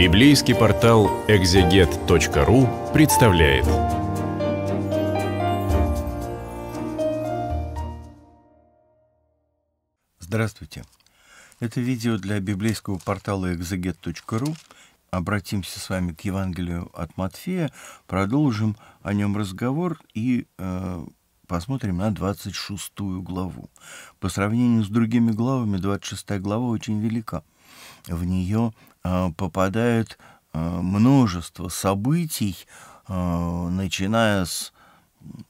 Библейский портал экзегет.ру представляет. Здравствуйте! Это видео для библейского портала экзегет.ру. Обратимся с вами к Евангелию от Матфея, продолжим о нем разговор и посмотрим на 26 главу. По сравнению с другими главами, 26 глава очень велика. В нее попадает множество событий, начиная с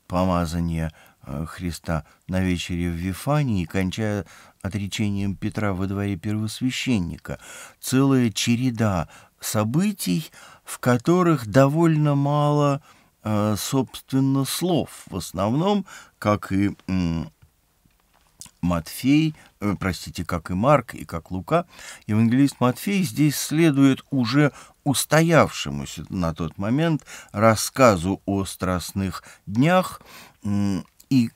помазания Христа на вечере в Вифании, кончая отречением Петра во дворе первосвященника. Целая череда событий, в которых довольно мало, собственно, слов. В основном, как и как и Марк, и как Лука, евангелист Матфей здесь следует уже устоявшемуся на тот момент рассказу о страстных днях, и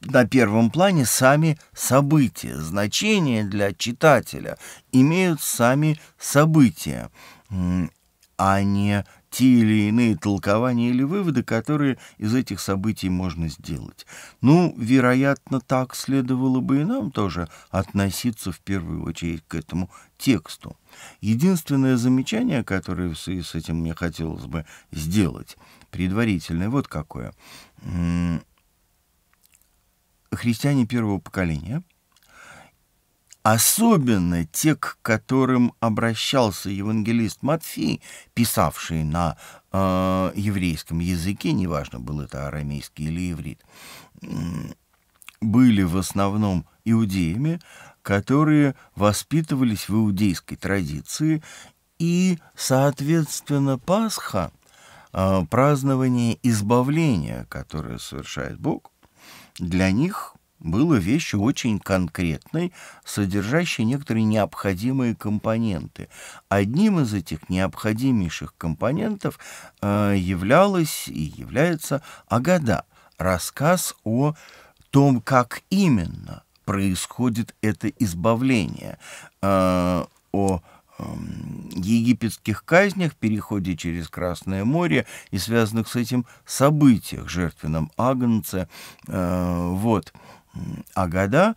на первом плане сами события. Значение для читателя имеют сами события, а не те или иные толкования или выводы, которые из этих событий можно сделать. Ну, вероятно, так следовало бы и нам тоже относиться в первую очередь к этому тексту. Единственное замечание, которое в связи с этим мне хотелось бы сделать, предварительное, вот какое. Христиане первого поколения, особенно те, к которым обращался евангелист Матфей, писавший на еврейском языке, неважно, был это арамейский или иврит, были в основном иудеями, которые воспитывались в иудейской традиции, и, соответственно, Пасха, празднование избавления, которое совершает Бог, для них было вещью очень конкретной, содержащей некоторые необходимые компоненты. Одним из этих необходимейших компонентов являлась и является Агада, рассказ о том, как именно происходит это избавление, о египетских казнях, переходе через Красное море и связанных с этим событиях, жертвенном агнце. Вот Агада,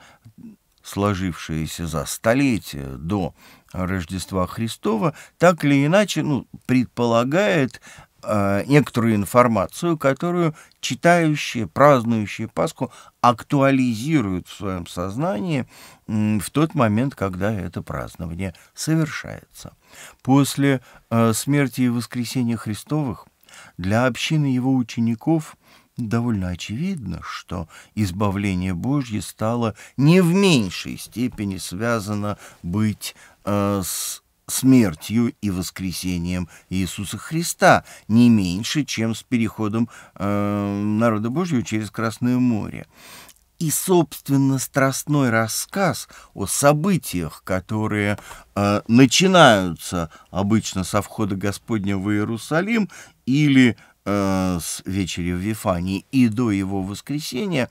сложившаяся за столетия до Рождества Христова, так или иначе предполагает некоторую информацию, которую читающие, празднующие Пасху актуализируют в своем сознании в тот момент, когда это празднование совершается. После смерти и воскресения Христовых для общины его учеников довольно очевидно, что избавление Божье стало не в меньшей степени связано быть с смертью и воскресением Иисуса Христа, не меньше, чем с переходом народа Божьего через Красное море. И, собственно, страстной рассказ о событиях, которые начинаются обычно со входа Господня в Иерусалим или с вечери в Вифании и до его воскресения,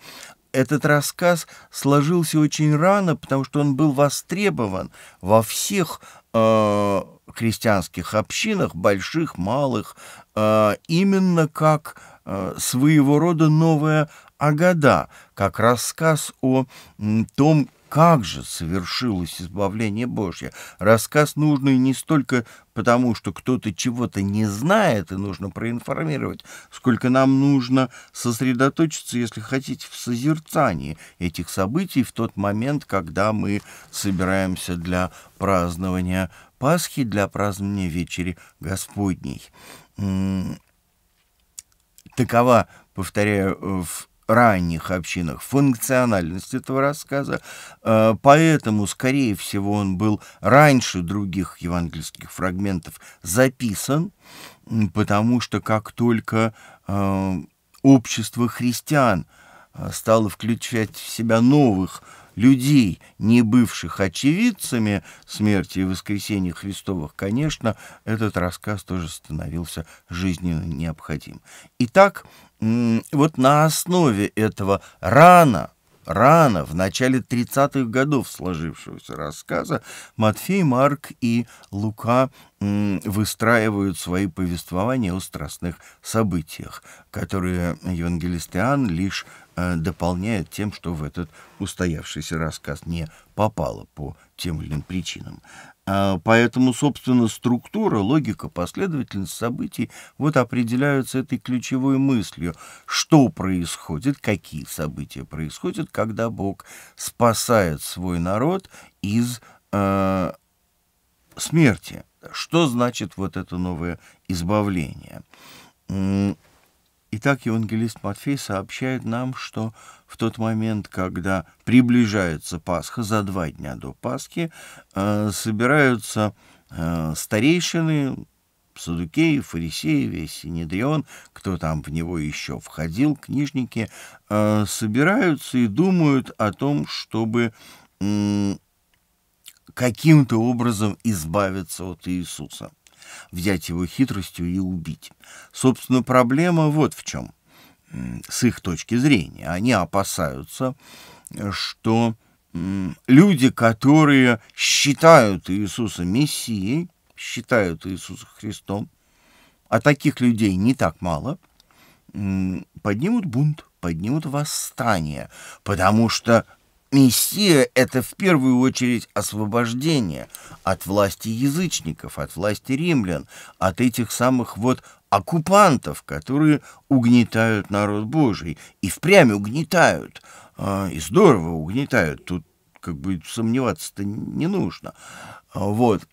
этот рассказ сложился очень рано, потому что он был востребован во всех христианских общинах, больших, малых, именно как своего рода новая Агада, как рассказ о том, как же совершилось избавление Божье. Рассказ нужный не столько потому, что кто-то чего-то не знает и нужно проинформировать, сколько нам нужно сосредоточиться, если хотите, в созерцании этих событий в тот момент, когда мы собираемся для празднования Пасхи, для празднования Вечери Господней. Такова, повторяю, в ранних общинах функциональность этого рассказа, поэтому, скорее всего, он был раньше других евангельских фрагментов записан, потому что как только общество христиан стало включать в себя новых людей, не бывших очевидцами смерти и воскресения Христовых, конечно, этот рассказ тоже становился жизненно необходим. Итак, вот на основе этого рано, в начале 30-х годов сложившегося рассказа, Матфей, Марк и Лука выстраивают свои повествования о страстных событиях, которые евангелист Иоанн лишь дополняет тем, что в этот устоявшийся рассказ не попало по тем или иным причинам. Поэтому, собственно, структура, логика, последовательность событий вот определяются этой ключевой мыслью, что происходит, какие события происходят, когда Бог спасает свой народ из смерти. Что значит вот это новое избавление? Итак, евангелист Матфей сообщает нам, что в тот момент, когда приближается Пасха, за 2 дня до Пасхи, собираются старейшины, саддукеи, фарисеи, весь синедрион, кто там в него еще входил, книжники, собираются и думают о том, чтобы каким-то образом избавиться от Иисуса, взять его хитростью и убить. Собственно, проблема вот в чем, с их точки зрения. Они опасаются, что люди, которые считают Иисуса Мессией, считают Иисуса Христом, а таких людей не так мало, поднимут бунт, поднимут восстание, потому что Мессия — это в первую очередь освобождение от власти язычников, от власти римлян, от этих самых вот оккупантов, которые угнетают народ Божий. И впрямь угнетают, и здорово угнетают, тут как бы сомневаться-то не нужно. Вот,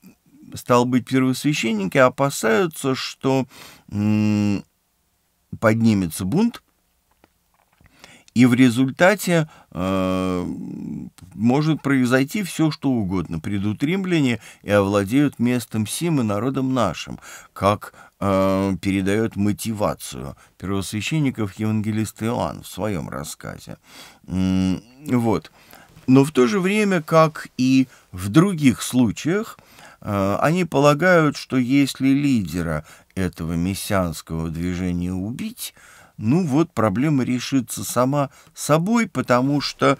стало быть, первосвященники опасаются, что поднимется бунт, и в результате может произойти все, что угодно. Придут римляне и овладеют местом сим и народом нашим, как передает мотивацию первосвященников евангелист Иоанн в своем рассказе. Вот. Но в то же время, как и в других случаях, они полагают, что если лидера этого мессианского движения убить, ну вот, проблема решится сама собой, потому что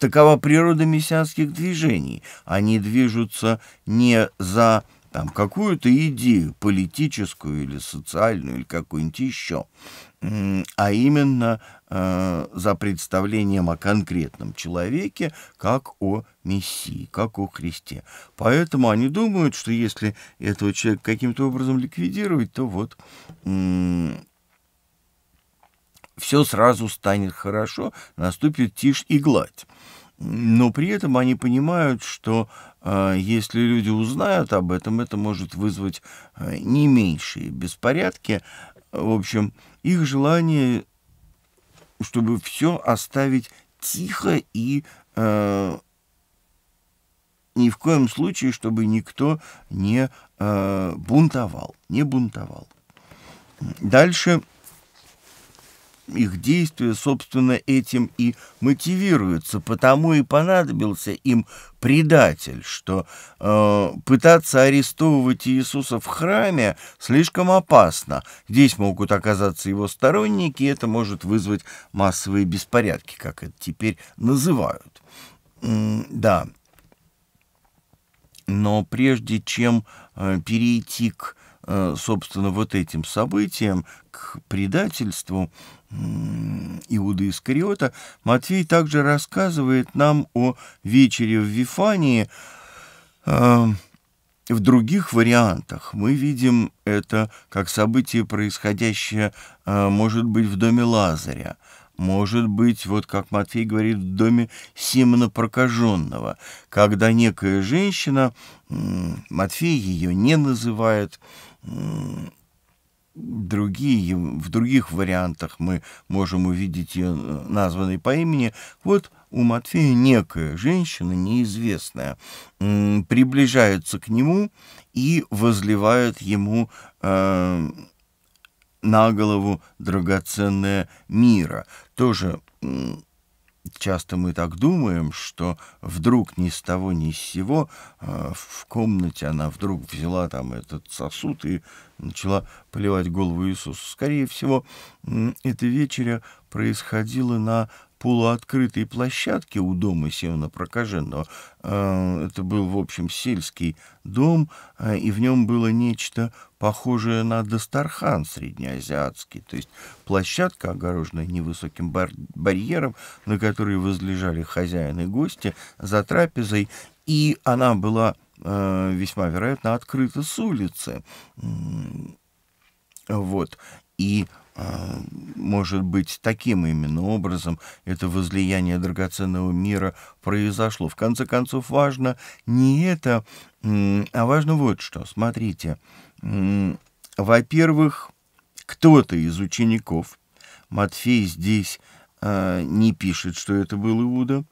такова природа мессианских движений. Они движутся не за какую-то идею политическую или социальную, или какую-нибудь еще, а именно за представлением о конкретном человеке, как о Мессии, как о Христе. Поэтому они думают, что если этого человека каким-то образом ликвидировать, то вот все сразу станет хорошо, наступит тишь и гладь. Но при этом они понимают, что если люди узнают об этом, это может вызвать не меньшие беспорядки. В общем, их желание, чтобы все оставить тихо и ни в коем случае, чтобы никто не бунтовал, Дальше их действия, собственно, этим и мотивируются, потому и понадобился им предатель, что пытаться арестовывать Иисуса в храме слишком опасно. Здесь могут оказаться его сторонники, и это может вызвать массовые беспорядки, как это теперь называют. Да. Но прежде чем перейти к, собственно, вот этим событиям, к предательству Иуды Искариота, Матфей также рассказывает нам о вечере в Вифании. В других вариантах мы видим это как событие, происходящее, может быть, в доме Лазаря, может быть, вот как Матфей говорит, в доме Симона Прокаженного, когда некая женщина, Матфей ее не называет, в других вариантах мы можем увидеть ее названной по имени. Вот у Матфея некая женщина, неизвестная, приближается к нему и возливает ему на голову драгоценное мирра. Тоже часто мы так думаем, что вдруг ни с того ни с сего в комнате она вдруг взяла этот сосуд и начала поливать голову Иисусу. Скорее всего, эта вечеря происходила на полуоткрытой площадке у дома Семена Прокаженного. Это был, в общем, сельский дом, и в нем было нечто похожее на Дастархан среднеазиатский, то есть площадка, огороженная невысоким барьером, на которой возлежали хозяин и гости за трапезой, и она была весьма вероятно открыта с улицы. Вот. И, может быть, таким именно образом это возлияние драгоценного мира произошло. В конце концов, важно не это, а важно вот что. Смотрите, во-первых, кто-то из учеников, Матфей здесь не пишет, что это был Иуда,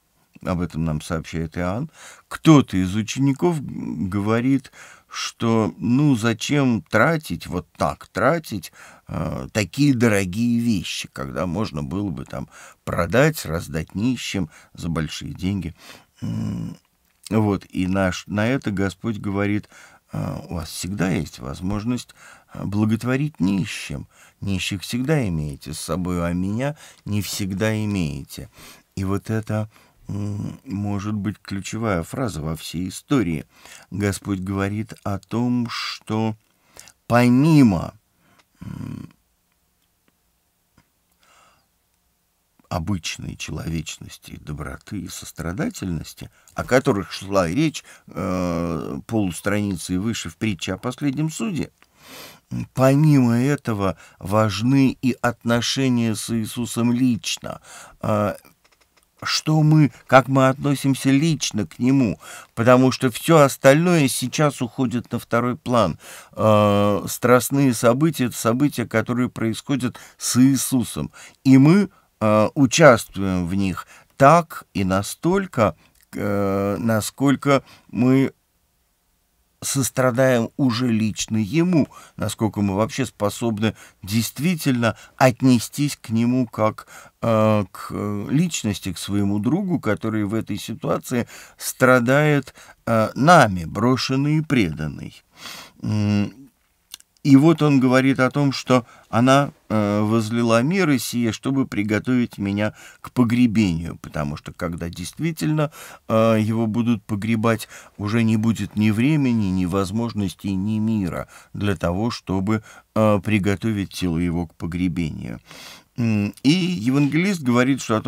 об этом нам сообщает Иоанн, кто-то из учеников говорит, что ну зачем тратить, вот так тратить такие дорогие вещи, когда можно было бы там продать, раздать нищим за большие деньги. Вот, и на это Господь говорит: у вас всегда есть возможность благотворить нищим. Нищих всегда имеете с собой, а меня не всегда имеете. И вот это может быть ключевая фраза во всей истории. Господь говорит о том, что помимо обычной человечности, доброты и сострадательности, о которых шла речь полустраницы и выше в притче о последнем суде, помимо этого важны и отношения с Иисусом лично, что мы, как мы относимся лично к Нему, потому что все остальное сейчас уходит на второй план. Страстные события — это события, которые происходят с Иисусом, и мы участвуем в них так и настолько, насколько мы сострадаем уже лично Ему, насколько мы вообще способны действительно отнестись к Нему как к личности, к своему другу, который в этой ситуации страдает нами, брошенный и преданный. И вот он говорит о том, что она возлила мир и сие, чтобы приготовить меня к погребению, потому что когда действительно его будут погребать, уже не будет ни времени, ни возможностей, ни мира для того, чтобы приготовить тело его к погребению. И евангелист говорит что о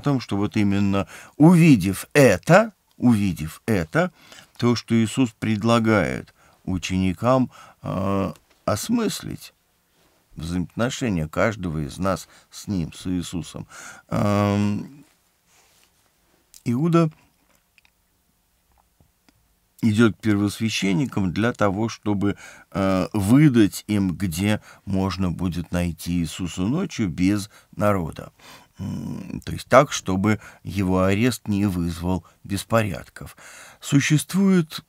том, что вот именно увидев это, то, что Иисус предлагает ученикам, осмыслить взаимоотношения каждого из нас с Ним, с Иисусом. Иуда идет к первосвященникам для того, чтобы выдать им, где можно будет найти Иисуса ночью без народа. То есть так, чтобы его арест не вызвал беспорядков. Существует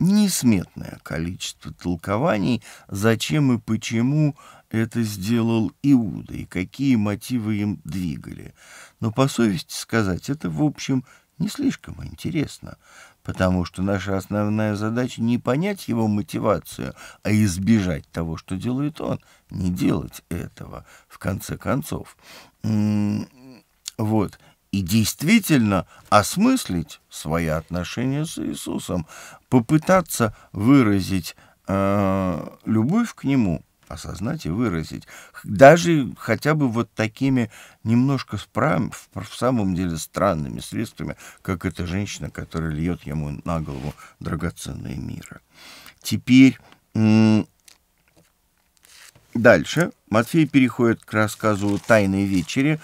несметное количество толкований, зачем и почему это сделал Иуда, и какие мотивы им двигали. Но по совести сказать, это, в общем, не слишком интересно, потому что наша основная задача не понять его мотивацию, а избежать того, что делает он, не делать этого, в конце концов. Вот. И действительно осмыслить свои отношения с Иисусом, попытаться выразить любовь к Нему, осознать и выразить, даже хотя бы вот такими немножко в самом деле странными средствами, как эта женщина, которая льет ему на голову драгоценные миры. Теперь дальше Матфей переходит к рассказу о «Тайной вечере»,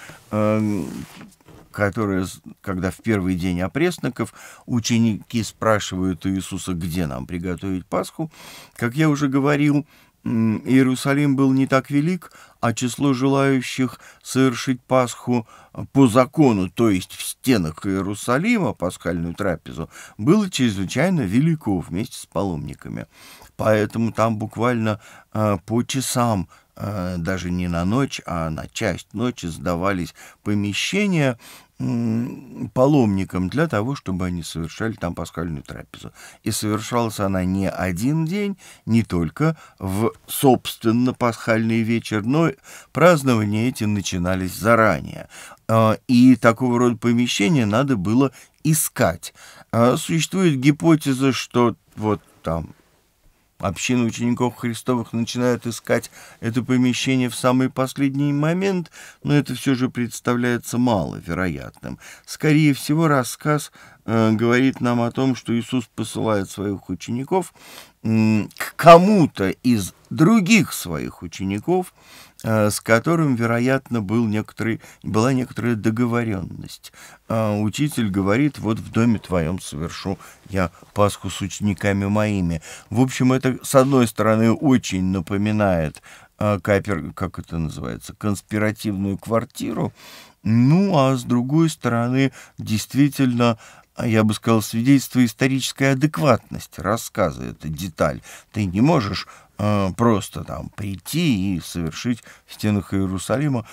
которая, когда в первый день опресноков ученики спрашивают у Иисуса, где нам приготовить Пасху. Как я уже говорил, Иерусалим был не так велик, а число желающих совершить Пасху по закону, то есть в стенах Иерусалима, пасхальную трапезу, было чрезвычайно велико вместе с паломниками. Поэтому там буквально по часам, даже не на ночь, а на часть ночи сдавались помещения, паломникам для того, чтобы они совершали там пасхальную трапезу. И совершалась она не один день, не только в, собственно, пасхальный вечер, но празднования эти начинались заранее. И такого рода помещения надо было искать. Существует гипотеза, что вот там община учеников Христовых начинает искать это помещение в самый последний момент, но это все же представляется маловероятным. Скорее всего, рассказ говорит нам о том, что Иисус посылает своих учеников к кому-то из других своих учеников, с которым, вероятно, была некоторая договоренность. Учитель говорит: вот в доме твоем совершу я Пасху с учениками моими. В общем, это, с одной стороны, очень напоминает конспиративную квартиру, ну, а с другой стороны, действительно, я бы сказал, свидетельство исторической адекватности рассказа, эта деталь. Ты не можешь просто там прийти и совершить в стенах Иерусалима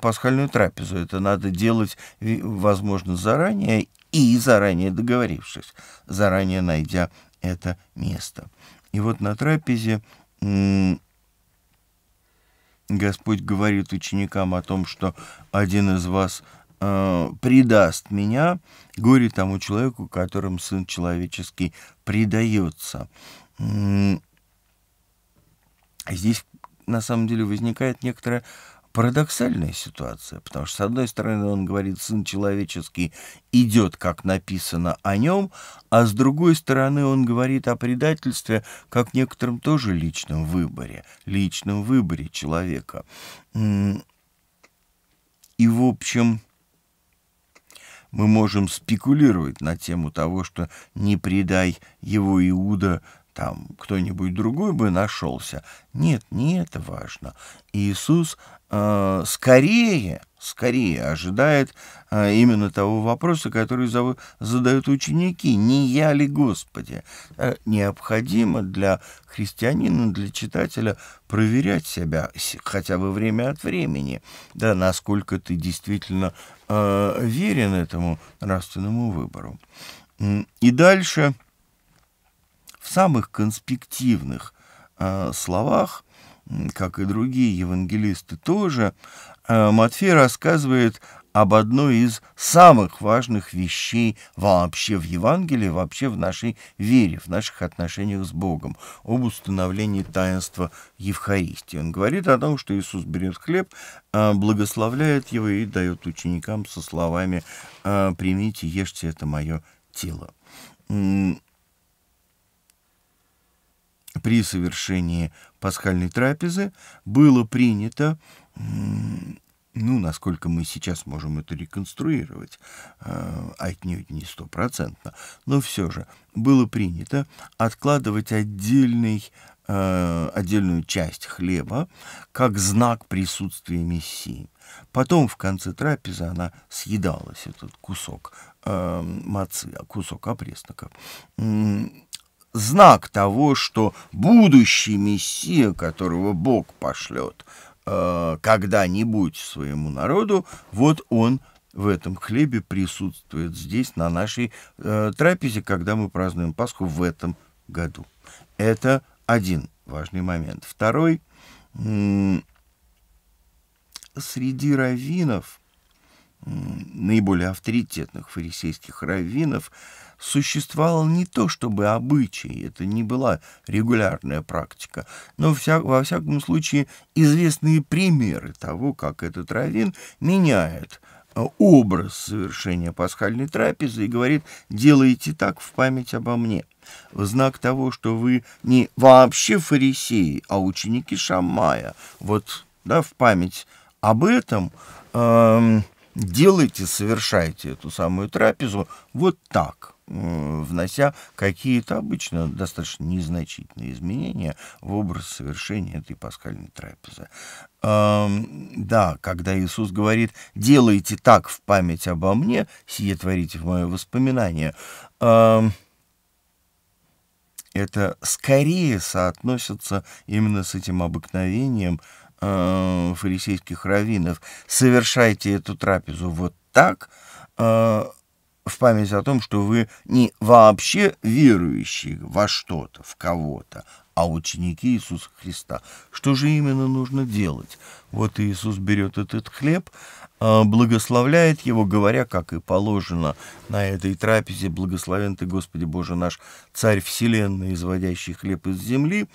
пасхальную трапезу. Это надо делать, возможно, заранее и заранее договорившись, заранее найдя это место. И вот на трапезе Господь говорит ученикам о том, что один из вас предаст меня, горе тому человеку, которым Сын Человеческий предается. Здесь, на самом деле, возникает некоторая парадоксальная ситуация, потому что, с одной стороны, он говорит: Сын Человеческий идет, как написано о нем, а с другой стороны, он говорит о предательстве как некотором тоже личном выборе человека. И, в общем, мы можем спекулировать на тему того, что не предай его Иуда, там кто-нибудь другой бы нашелся. Нет, не это важно. Иисус скорее ожидает именно того вопроса, который задают ученики: не я ли, Господи? Необходимо для христианина, для читателя проверять себя хотя бы время от времени, да, насколько ты действительно верен этому нравственному выбору. И дальше в самых конспективных словах, как и другие евангелисты тоже, Матфей рассказывает об одной из самых важных вещей вообще в Евангелии, вообще в нашей вере, в наших отношениях с Богом, об установлении таинства Евхаристии. Он говорит о том, что Иисус берет хлеб, благословляет его и дает ученикам со словами: «Примите, ешьте, это мое тело». При совершении пасхальной трапезы было принято, ну, насколько мы сейчас можем это реконструировать, отнюдь не стопроцентно, но все же было принято откладывать отдельную часть хлеба как знак присутствия Мессии. Потом в конце трапезы она съедалась, этот кусок мацы, кусок опресноков. Знак того, что будущий Мессия, которого Бог пошлет когда-нибудь своему народу, вот он в этом хлебе присутствует здесь, на нашей трапезе, когда мы празднуем Пасху в этом году. Это один важный момент. Второй. Среди раввинов, наиболее авторитетных фарисейских раввинов, существовало не то чтобы обычай, это не была регулярная практика, но во всяком случае известные примеры того, как этот раввин меняет образ совершения пасхальной трапезы и говорит: делайте так в память обо мне, в знак того, что вы не вообще фарисеи, а ученики Шаммая. Вот, да, в память об этом делайте, совершайте эту самую трапезу вот так, внося какие-то обычно достаточно незначительные изменения в образ совершения этой пасхальной трапезы. Да, когда Иисус говорит: делайте так в память обо мне, сие творите в мое воспоминание, это скорее соотносится именно с этим обыкновением фарисейских раввинов: совершайте эту трапезу вот так, в память о том, что вы не вообще верующие во что-то, в кого-то, а ученики Иисуса Христа. Что же именно нужно делать? Вот Иисус берет этот хлеб, благословляет его, говоря, как и положено на этой трапезе: «Благословен ты, Господи Боже наш, Царь вселенной, изводящий хлеб из земли».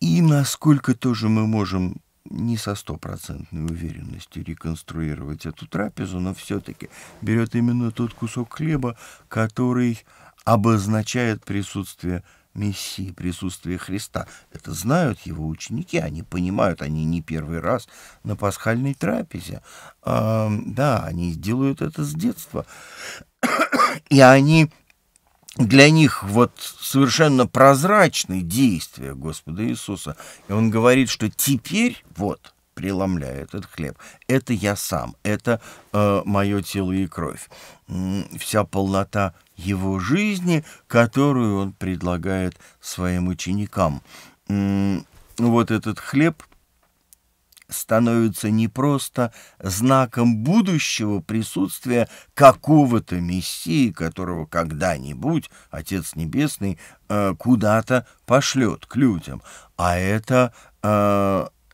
И насколько тоже мы можем не со стопроцентной уверенностью реконструировать эту трапезу, но все-таки берет именно тот кусок хлеба, который обозначает присутствие Мессии, присутствие Христа. Это знают его ученики, они понимают, они не первый раз на пасхальной трапезе. Да, они делают это с детства. И они... Для них вот совершенно прозрачные действия Господа Иисуса. И он говорит, что теперь вот, преломляя этот хлеб, это я сам, это мое тело и кровь. Вся полнота его жизни, которую он предлагает своим ученикам. Вот этот хлеб становится не просто знаком будущего присутствия какого-то Мессии, которого когда-нибудь Отец Небесный куда-то пошлет к людям, а это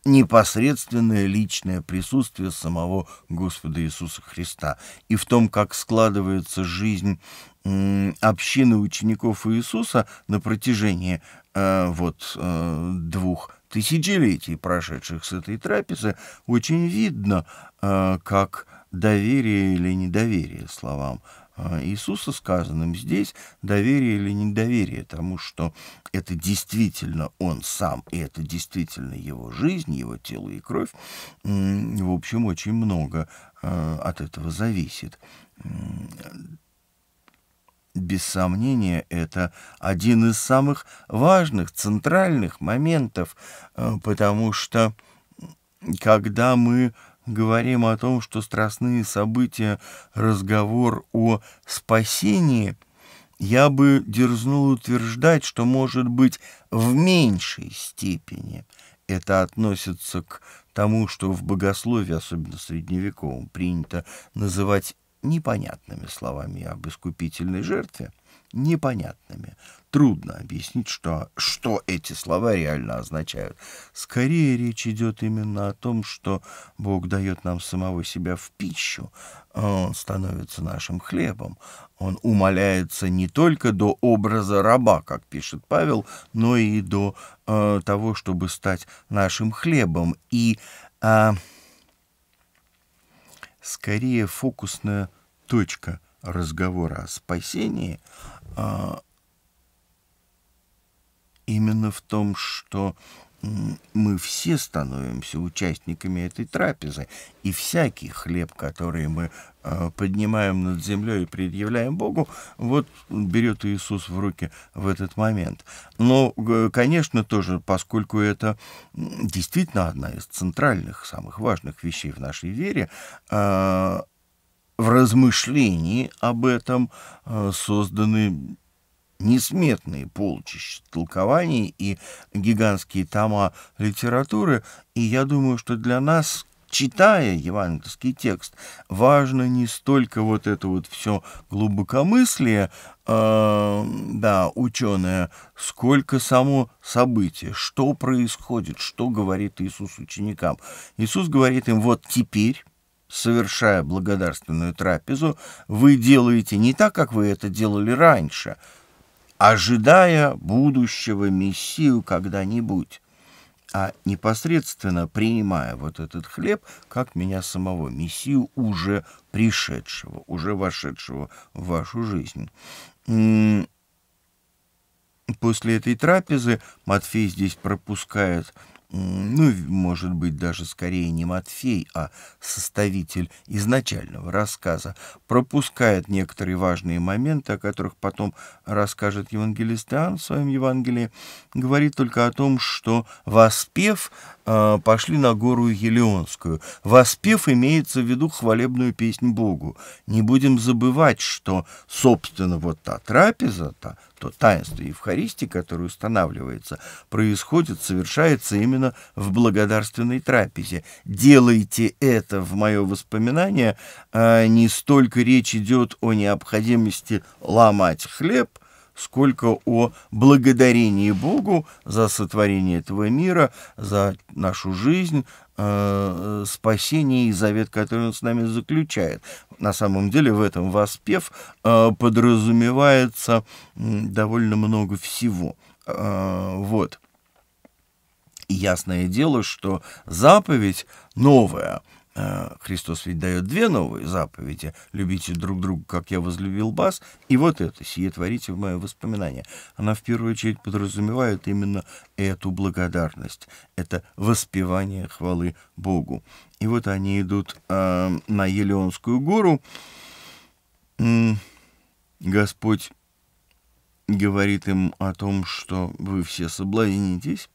непосредственное личное присутствие самого Господа Иисуса Христа. И в том, как складывается жизнь общины учеников Иисуса на протяжении двух тысячелетий, прошедших с этой трапезы, очень видно, как доверие или недоверие словам Иисуса, сказанным здесь, доверие или недоверие тому, что это действительно он сам, и это действительно его жизнь, его тело и кровь. В общем, очень много от этого зависит. Без сомнения, это один из самых важных, центральных моментов, потому что, когда мы говорим о том, что страстные события – разговор о спасении, я бы дерзнул утверждать, что, может быть, в меньшей степени это относится к тому, что в богословии, особенно средневековом, принято называть непонятными словами об искупительной жертве, непонятными. Трудно объяснить, что эти слова реально означают. Скорее речь идет именно о том, что Бог дает нам самого себя в пищу, он становится нашим хлебом, он умаляется не только до образа раба, как пишет Павел, но и до того, чтобы стать нашим хлебом. И скорее фокусная точка разговора о спасении именно в том, что мы все становимся участниками этой трапезы, и всякий хлеб, который мы поднимаем над землей и предъявляем Богу, вот берет Иисус в руки в этот момент. Но, конечно, тоже, поскольку это действительно одна из центральных, самых важных вещей в нашей вере, в размышлении об этом созданы несметные полчища толкований и гигантские тома литературы, и я думаю, что для нас, читая евангельский текст, важно не столько вот это вот все глубокомыслие, ученое, сколько само событие, что происходит, что говорит Иисус ученикам. Иисус говорит им: вот теперь, совершая благодарственную трапезу, вы делаете не так, как вы это делали раньше, ожидая будущего Мессию когда-нибудь, а непосредственно принимая вот этот хлеб, как меня самого, Мессию, уже пришедшего, уже вошедшего в вашу жизнь. После этой трапезы Матфей здесь пропускает, может быть, даже скорее не Матфей, а составитель изначального рассказа, пропускает некоторые важные моменты, о которых потом расскажет евангелист Иоанн в своем Евангелии, говорит только о том, что, воспев, пошли на гору Елеонскую. Воспев имеется в виду хвалебную песнь Богу. Не будем забывать, что, собственно, вот та трапеза, то таинство Евхаристии, которое устанавливается, происходит, совершается именно в благодарственной трапезе. Делайте это, в мое воспоминание, не столько речь идет о необходимости ломать хлеб, сколько о благодарении Богу за сотворение этого мира, за нашу жизнь, спасение и завет, который Он с нами заключает. На самом деле в этом воспев подразумевается довольно много всего. Вот. И ясное дело, что заповедь новая. Христос ведь дает две новые заповеди: любите друг друга, как я возлюбил вас, и вот это, сие творите в мое воспоминание. Она в первую очередь подразумевает именно эту благодарность, это воспевание хвалы Богу. И вот они идут на Елеонскую гору. Господь говорит им о том, что вы все соблазнитесь,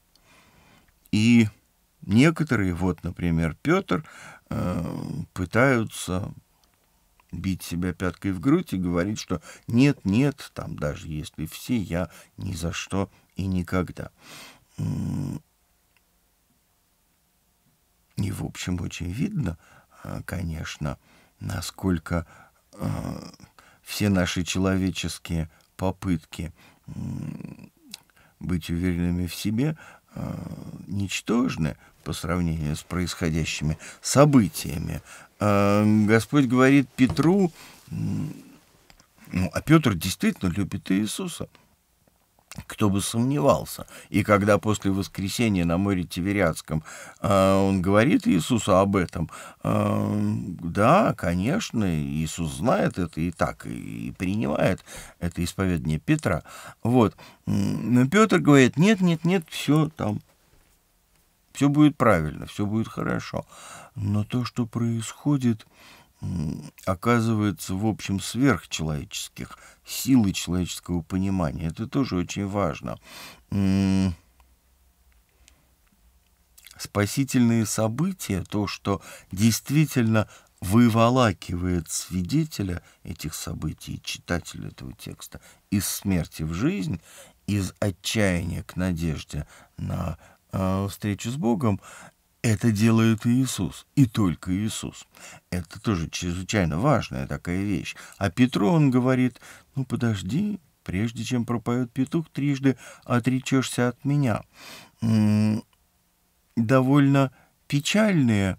и некоторые, вот, например, Петр, пытаются бить себя пяткой в грудь и говорить, что нет, там даже если все, я ни за что и никогда. И, в общем, очень видно, конечно, насколько все наши человеческие попытки быть уверенными в себе ничтожны по сравнению с происходящими событиями. Господь говорит Петру, а Петр действительно любит Иисуса, кто бы сомневался. И когда после воскресения на море Тивериадском он говорит Иисусу об этом, да, конечно, Иисус знает это и так, и принимает это исповедание Петра. Вот. Но Петр говорит: нет, все там, все будет правильно, все будет хорошо. Но то, что происходит, оказывается, в общем, сверхчеловеческих сил и человеческого понимания. Это тоже очень важно. Спасительные события, то, что действительно выволакивает свидетеля этих событий, читателя этого текста, из смерти в жизнь, из отчаяния к надежде на встречу с Богом, это делает Иисус, и только Иисус. Это тоже чрезвычайно важная такая вещь. А Петру он говорит: ну подожди, прежде чем пропоет петух, трижды отречешься от меня. Довольно печальные,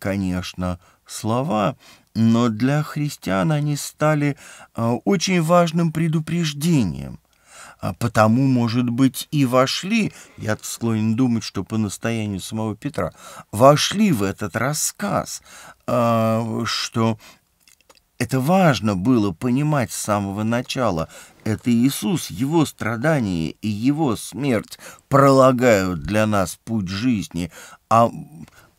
конечно, слова, но для христиан они стали очень важным предупреждением. А потому, может быть, и вошли, я склонен думать, что по настоянию самого Петра, вошли в этот рассказ, что это важно было понимать с самого начала. Это Иисус, Его страдания и Его смерть пролагают для нас путь жизни,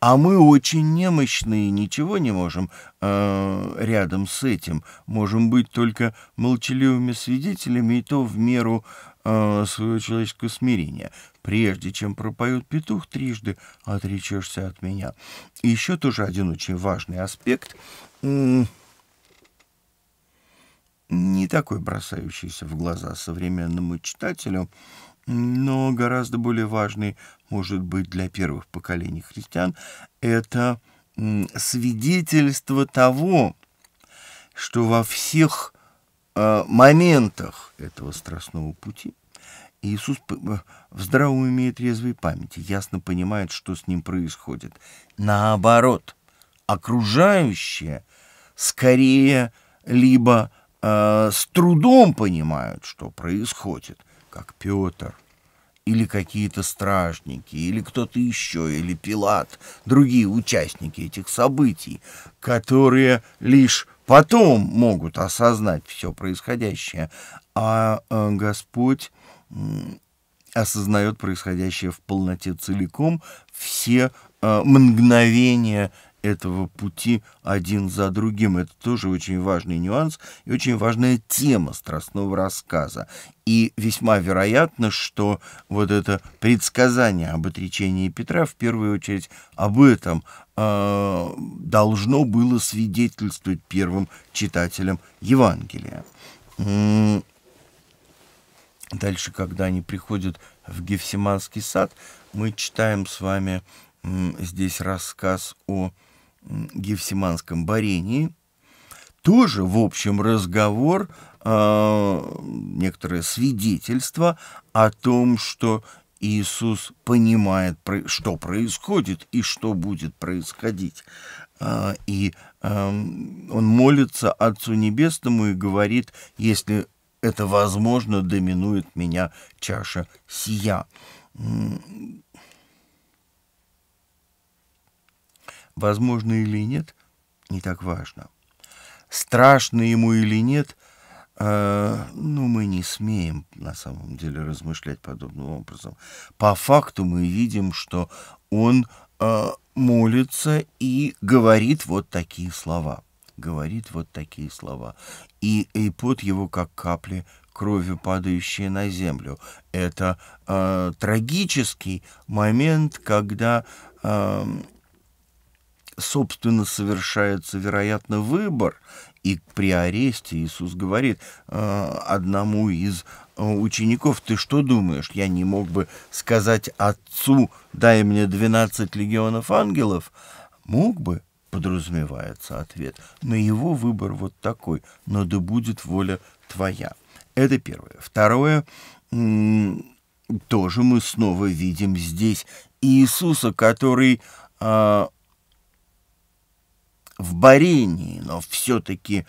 а мы очень немощные, ничего не можем рядом с этим. Можем быть только молчаливыми свидетелями, и то в меру своего человеческого смирения. Прежде чем пропоет петух, трижды отречешься от меня. И еще тоже один очень важный аспект, не такой бросающийся в глаза современному читателю, но гораздо более важный, может быть, для первых поколений христиан, это свидетельство того, что во всех моментах этого страстного пути Иисус в здравом уме и трезвой памяти ясно понимает, что с ним происходит. Наоборот, окружающие скорее либо с трудом понимают, что происходит, как Петр, или какие-то стражники, или кто-то еще, или Пилат, другие участники этих событий, которые лишь потом могут осознать все происходящее, а Господь осознает происходящее в полноте целиком, все мгновения этого пути один за другим. Это тоже очень важный нюанс и очень важная тема страстного рассказа. И весьма вероятно, что вот это предсказание об отречении Петра, в первую очередь об этом, должно было свидетельствовать первым читателям Евангелия. Дальше, когда они приходят в Гефсиманский сад, мы читаем с вами здесь рассказ о Гефсиманском борении. Тоже, в общем, разговор, некоторое свидетельство о том, что Иисус понимает, что происходит и что будет происходить. И он молится Отцу Небесному и говорит: «Если это возможно, доминует меня чаша сия». Возможно или нет, не так важно. Страшно ему или нет, мы не смеем на самом деле размышлять подобным образом. По факту мы видим, что он молится и говорит вот такие слова. И пот его, как капли крови, падающие на землю. Это трагический момент, когда... собственно, совершается, вероятно, выбор, и при аресте Иисус говорит одному из учеников: «Ты что думаешь, я не мог бы сказать Отцу, дай мне 12 легионов ангелов?» Мог бы, подразумевается ответ, но его выбор вот такой: «Но да будет воля твоя». Это первое. Второе, тоже мы снова видим здесь Иисуса, который... в борении, но все-таки,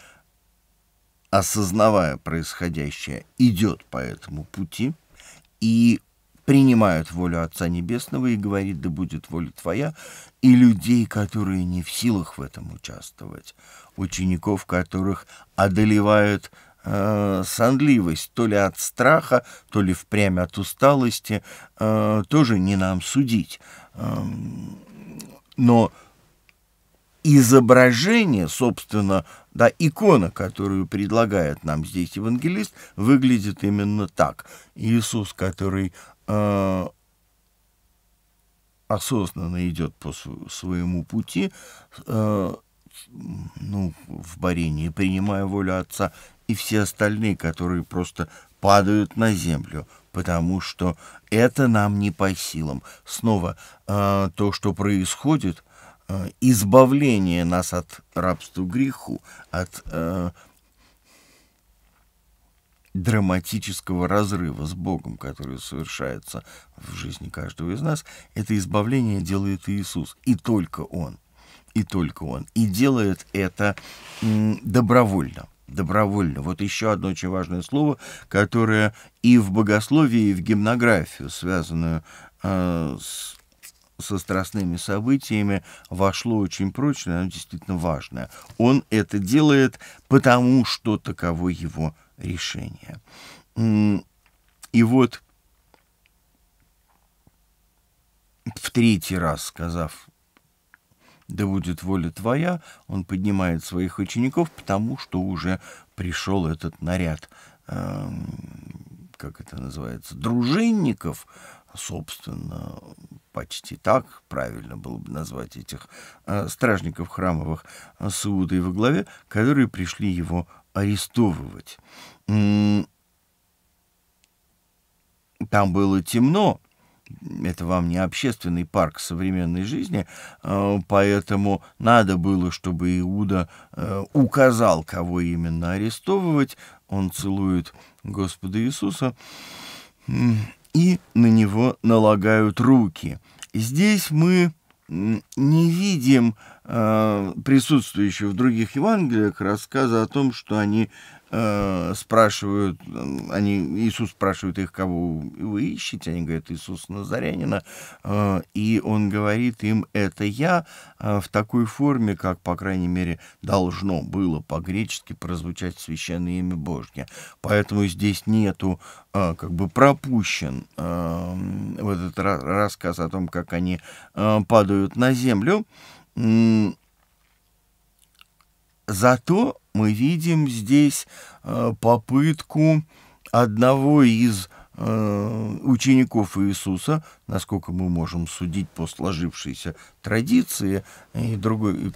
осознавая происходящее, идет по этому пути и принимает волю Отца Небесного и говорит: «Да будет воля твоя», и людей, которые не в силах в этом участвовать, учеников, которых одолевает сонливость, то ли от страха, то ли впрямь от усталости, тоже не нам судить. Но изображение, собственно, икона, которую предлагает нам здесь евангелист, выглядит именно так. Иисус, который осознанно идет по своему пути, в борении, принимая волю Отца, и все остальные, которые просто падают на землю, потому что это нам не по силам. Снова то, что происходит, избавление нас от рабства греху, от драматического разрыва с Богом, который совершается в жизни каждого из нас, это избавление делает Иисус, и только Он, и делает это добровольно. Вот еще одно очень важное слово, которое и в богословии, и в гимнографию, связанную со страстными событиями, вошло очень прочно, оно действительно важное. Он это делает, потому что таково его решение. И вот в третий раз, сказав «Да будет воля твоя», он поднимает своих учеников, потому что уже пришел этот наряд, как это называется, дружинников, собственно, почти так правильно было бы назвать этих стражников храмовых с Иудой во главе, которые пришли его арестовывать. Там было темно, это вам не общественный парк современной жизни, поэтому надо было, чтобы Иуда указал, кого именно арестовывать. Он целует Господа Иисуса, и на него налагают руки. Здесь мы не видим присутствующего в других Евангелиях рассказа о том, что они спрашивают, Иисус спрашивает их: «Кого вы ищете?» Они говорят: «Иисуса Назарянина». И он говорит им: «Это я», в такой форме, как, по крайней мере, должно было по-гречески прозвучать священное имя Божье. Поэтому здесь нету, пропущен вот этот рассказ о том, как они падают на землю. Зато мы видим здесь попытку одного из учеников Иисуса, насколько мы можем судить по сложившейся традиции и другой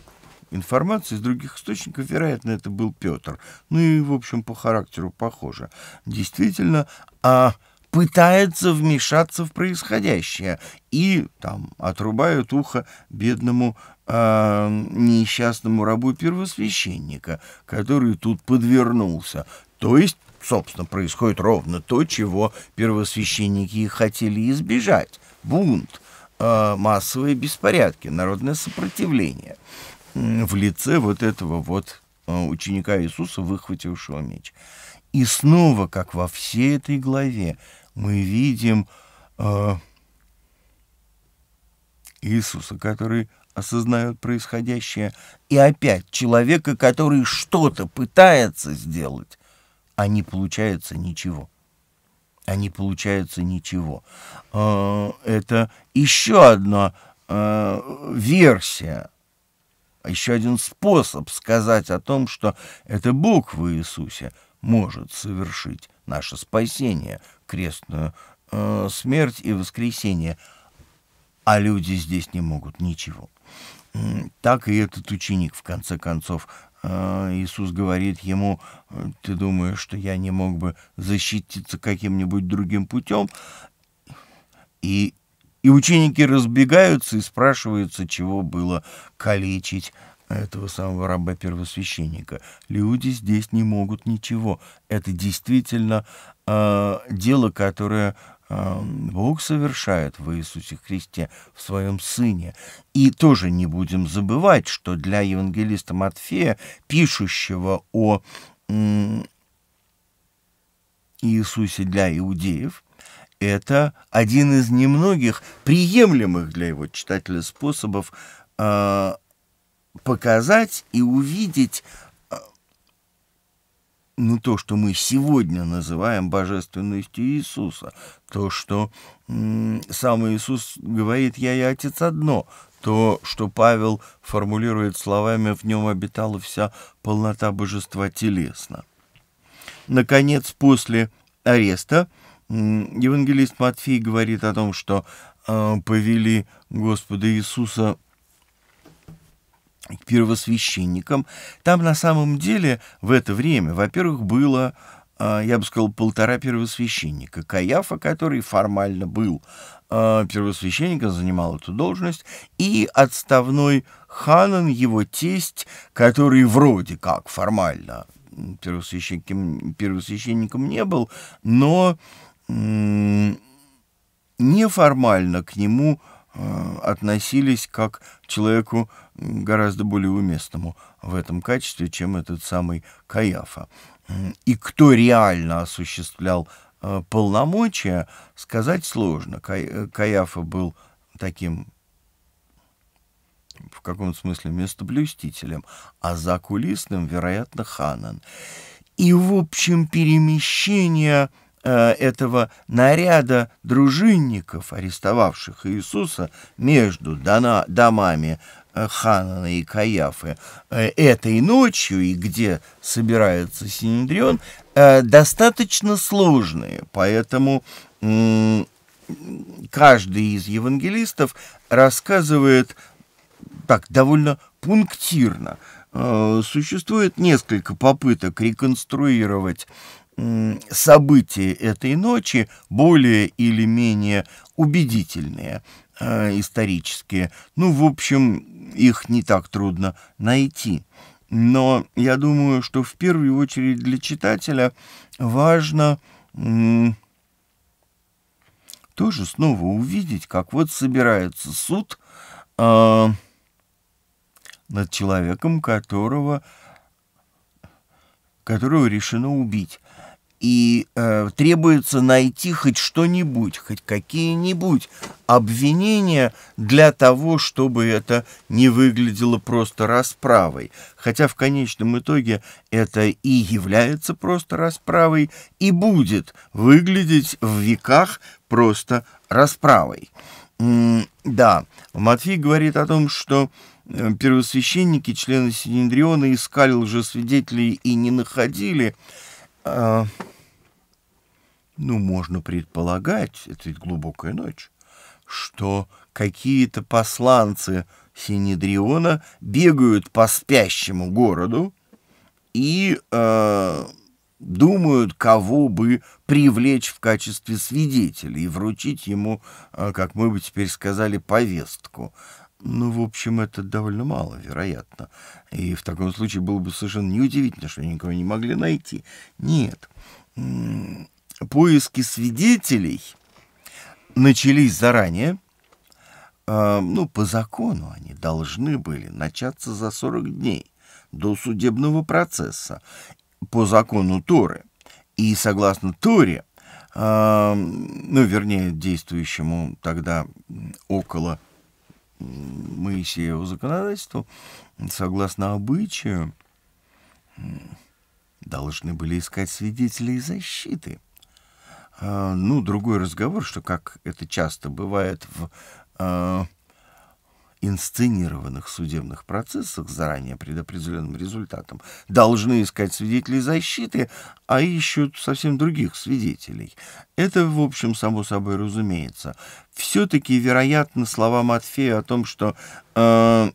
информации из других источников, вероятно, это был Петр. Ну и, в общем, по характеру похоже. Действительно, пытается вмешаться в происходящее и там отрубают ухо бедному несчастному рабу первосвященника, который тут подвернулся. То есть, собственно, происходит ровно то, чего первосвященники хотели избежать. Бунт, массовые беспорядки, народное сопротивление в лице вот этого вот ученика Иисуса, выхватившего меч. И снова, как во всей этой главе, мы видим Иисуса, который осознает происходящее, и опять человека, который что-то пытается сделать, а не получается ничего. А не получается ничего. Это еще одна версия, еще один способ сказать о том, что это Бог в Иисусе может совершить наше спасение, крестную смерть и воскресение, а люди здесь не могут ничего. Так и этот ученик, в конце концов, Иисус говорит ему: «Ты думаешь, что я не мог бы защититься каким-нибудь другим путем?» И ученики разбегаются и спрашиваются, чего было калечить этого самого раба-первосвященника. Люди здесь не могут ничего. Это действительно дело, которое Бог совершает в Иисусе Христе, в Своем Сыне. И тоже не будем забывать, что для евангелиста Матфея, пишущего о Иисусе для иудеев, это один из немногих приемлемых для его читателя способов показать и увидеть то, что мы сегодня называем божественностью Иисуса, то, что сам Иисус говорит: «Я и Отец одно», то, что Павел формулирует словами: «В нем обитала вся полнота божества телесно». Наконец, после ареста евангелист Матфей говорит о том, что повели Господа Иисуса к первосвященникам. Там на самом деле в это время, во-первых, было, я бы сказал, 1,5 первосвященника. Каяфа, который формально был первосвященником, занимал эту должность, и отставной Ханан, его тесть, который вроде как формально первосвященником не был, но неформально к нему относились как к человеку гораздо более уместному в этом качестве, чем этот самый Каяфа. И кто реально осуществлял полномочия, сказать сложно. Каяфа был таким, в каком-то смысле, местоблюстителем, а за кулисным, вероятно, Ханан. И, в общем, перемещение этого наряда дружинников, арестовавших Иисуса, между домами Ханана и Каяфы этой ночью, и где собирается Синедрион, достаточно сложные, поэтому каждый из евангелистов рассказывает так довольно пунктирно. Существует несколько попыток реконструировать события этой ночи, более или менее убедительные, исторические. Ну, в общем, их не так трудно найти. Но я думаю, что в первую очередь для читателя важно тоже снова увидеть, как вот собирается суд над человеком, которого решено убить. И требуется найти хоть что-нибудь, хоть какие-нибудь обвинения для того, чтобы это не выглядело просто расправой. Хотя в конечном итоге это и является просто расправой, и будет выглядеть в веках просто расправой. Да, Матфей говорит о том, что первосвященники, члены Синедриона, искали лжесвидетелей и не находили. Ну, можно предполагать, это ведь глубокая ночь, что какие-то посланцы Синедриона бегают по спящему городу и думают, кого бы привлечь в качестве свидетелей и вручить ему, как мы бы теперь сказали, повестку. Ну, в общем, это довольно маловероятно. И в таком случае было бы совершенно неудивительно, что никого не могли найти. Нет. Поиски свидетелей начались заранее. Ну, по закону они должны были начаться за 40 дней до судебного процесса по закону Торы. И согласно Торе, ну, вернее, действующему тогда около Моисееву законодательству, согласно обычаю, должны были искать свидетелей защиты. Ну, другой разговор, что, как это часто бывает в инсценированных судебных процессах заранее предопределенным результатом, должны искать свидетелей защиты, а ищут совсем других свидетелей. Это, в общем, само собой разумеется. Все-таки, вероятно, слова Матфея о том, что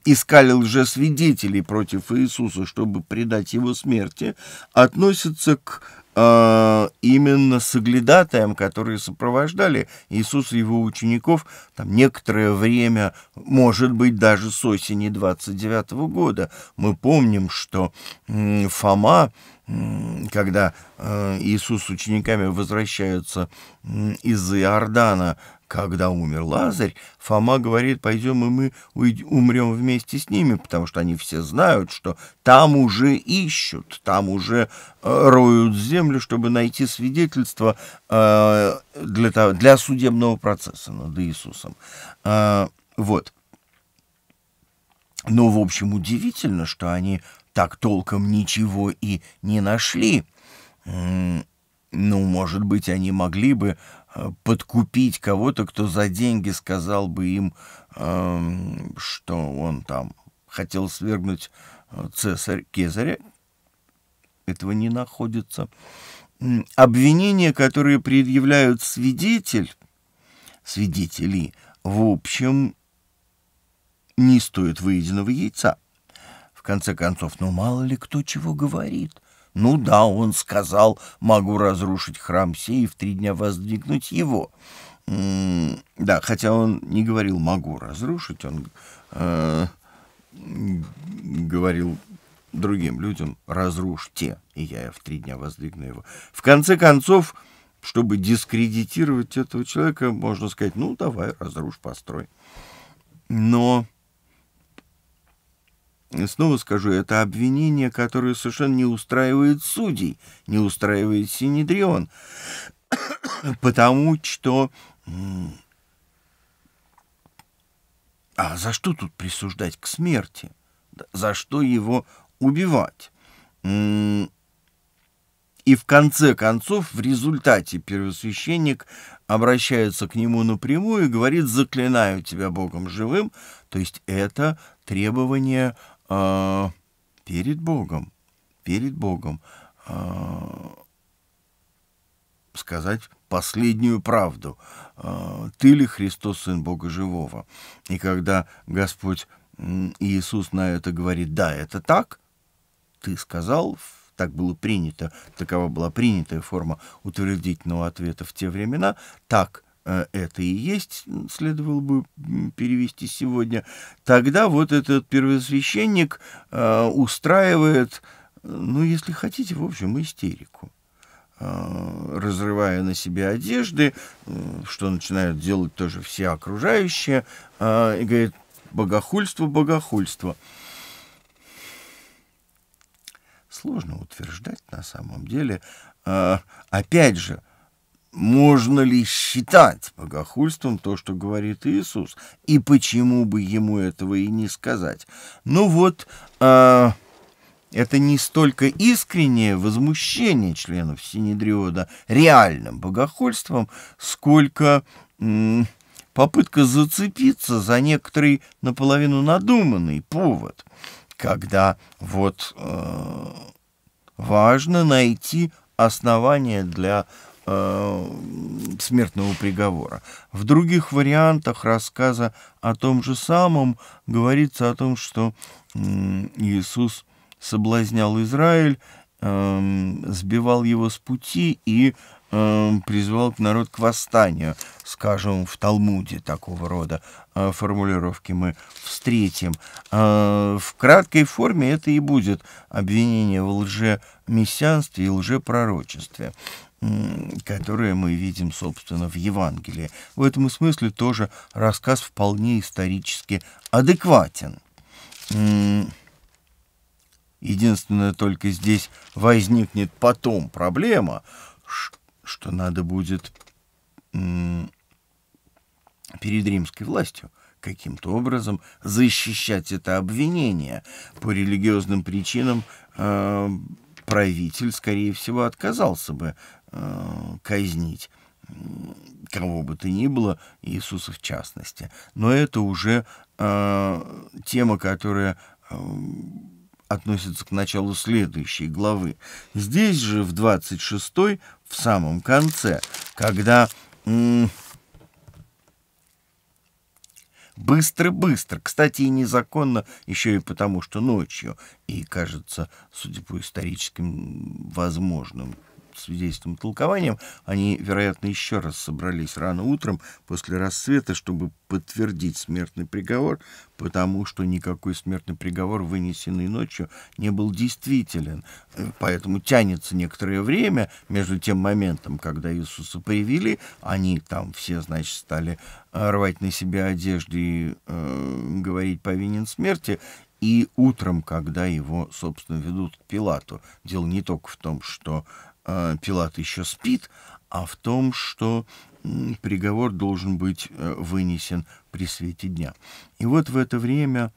искали лжесвидетелей против Иисуса, чтобы предать его смерти, относятся к именно соглядатаям, которые сопровождали Иисуса и его учеников там некоторое время, может быть, даже с осени 29 года. Мы помним, что Фома, когда Иисус с учениками возвращаются из Иордана, когда умер Лазарь, Фома говорит: пойдем и мы умрем вместе с ними, потому что они все знают, что там уже ищут, там уже роют землю, чтобы найти свидетельство для судебного процесса над Иисусом. Вот. Но, в общем, удивительно, что они так толком ничего и не нашли. Ну, может быть, они могли бы подкупить кого-то, кто за деньги сказал бы им, что он там хотел свергнуть Кезаря. Этого не находится. Обвинения, которые предъявляют свидетели, в общем, не стоят выеденного яйца. В конце концов, ну мало ли кто чего говорит. Ну да, он сказал: могу разрушить храм сей и в 3 дня воздвигнуть его. Да, хотя он не говорил «могу разрушить», он говорил другим людям: разрушьте, и я в 3 дня воздвигну его. В конце концов, чтобы дискредитировать этого человека, можно сказать: ну давай, разрушь, построй. Но... Снова скажу, это обвинение, которое совершенно не устраивает судей, не устраивает Синедрион, потому что... А за что тут присуждать к смерти? За что его убивать? И в конце концов, в результате первосвященник обращается к нему напрямую и говорит: заклинаю тебя Богом живым, то есть это требование... перед Богом сказать последнюю правду. Ты ли Христос, Сын Бога Живого? И когда Господь Иисус на это говорит: да, это так, ты сказал, так было принято, такова была принятая форма утвердительного ответа в те времена, так это и есть, следовало бы перевести сегодня, тогда вот этот первосвященник устраивает, ну, если хотите, в общем, истерику, разрывая на себе одежды, что начинают делать тоже все окружающие, и говорит: богохульство, богохульство. Сложно утверждать на самом деле. Опять же, можно ли считать богохульством то, что говорит Иисус? И почему бы ему этого и не сказать? Ну вот, это не столько искреннее возмущение членов Синедриона реальным богохульством, сколько попытка зацепиться за некоторый наполовину надуманный повод, когда вот важно найти основания для смертного приговора. В других вариантах рассказа о том же самом говорится о том, что Иисус соблазнял Израиль, сбивал его с пути и призвал народ к восстанию. Скажем, в Талмуде такого рода формулировки мы встретим. В краткой форме это и будет обвинение в лжемессианстве и лжепророчестве, которые мы видим, собственно, в Евангелии. В этом смысле тоже рассказ вполне исторически адекватен. Единственное, только здесь возникнет потом проблема, что надо будет перед римской властью каким-то образом защищать это обвинение. По религиозным причинам правитель, скорее всего, отказался бы казнить кого бы то ни было, Иисуса в частности. Но это уже тема, которая относится к началу следующей главы. Здесь же, в 26-й, в самом конце, когда быстро-быстро, кстати, и незаконно, еще и потому, что ночью, и, кажется, судя по историческим возможным свидетельствам и толкованиям, они, вероятно, еще раз собрались рано утром после рассвета, чтобы подтвердить смертный приговор, потому что никакой смертный приговор, вынесенный ночью, не был действителен. Поэтому тянется некоторое время между тем моментом, когда Иисуса привели, они там все, значит, стали рвать на себя одежды и говорить «повинен смерти», и утром, когда его, собственно, ведут к Пилату. Дело не только в том, что Пилат еще спит, а в том, что приговор должен быть вынесен при свете дня. И вот в это время,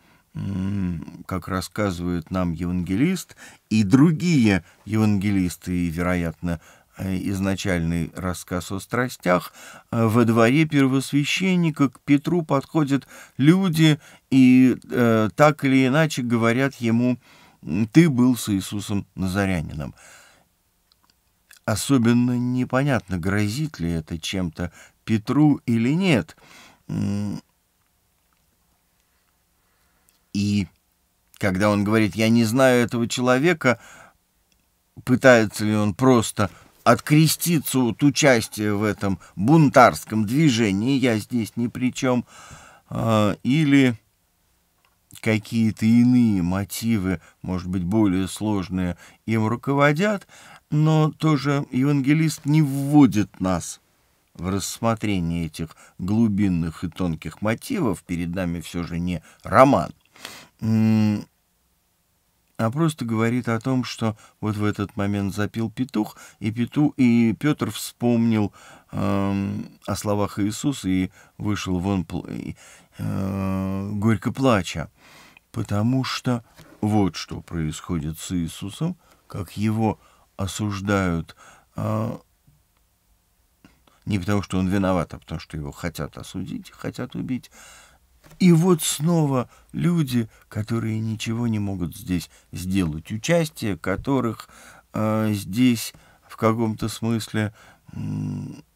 как рассказывает нам евангелист и другие евангелисты, и, вероятно, изначальный рассказ о страстях, во дворе первосвященника к Петру подходят люди и так или иначе говорят ему: «Ты был с Иисусом Назарянином». Особенно непонятно, грозит ли это чем-то Петру или нет. И когда он говорит «я не знаю этого человека», пытается ли он просто откреститься от участия в этом бунтарском движении, «я здесь ни при чем», или какие-то иные мотивы, может быть, более сложные, им руководят. Но тоже евангелист не вводит нас в рассмотрение этих глубинных и тонких мотивов. Перед нами все же не роман, а просто говорит о том, что вот в этот момент запел петух, и Петр вспомнил о словах Иисуса и вышел вон горько плача, потому что вот что происходит с Иисусом, как его осуждают не потому, что он виноват, а потому, что его хотят осудить, хотят убить. И вот снова люди, которые ничего не могут здесь сделать, участие которых здесь в каком-то смысле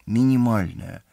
минимальное.